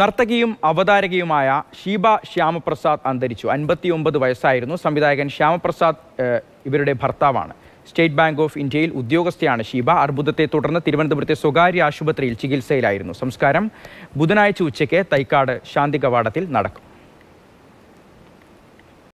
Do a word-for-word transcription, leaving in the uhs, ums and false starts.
നർത്തകിയും അവതാരകയുമായ ഷീബ ശ്യാമപ്രസാദ് അന്തരിച്ചു. അൻപത്തിയൊമ്പത് വയസ്സായിരുന്നു. സംവിധായകൻ ശ്യാമപ്രസാദ് ഇവരുടെ ഭർത്താവാണ്. സ്റ്റേറ്റ് ബാങ്ക് ഓഫ് ഇന്ത്യയിൽ ഉദ്യോഗസ്ഥയാണ് ഷീബ. അർബുദത്തെ തുടർന്ന് തിരുവനന്തപുരത്തെ സ്വകാര്യ ആശുപത്രിയിൽ ചികിത്സയിലായിരുന്നു. സംസ്കാരം ബുധനാഴ്ച ഉച്ചയ്ക്ക് തൈക്കാട് ശാന്തി കവാടത്തിൽ നടക്കും.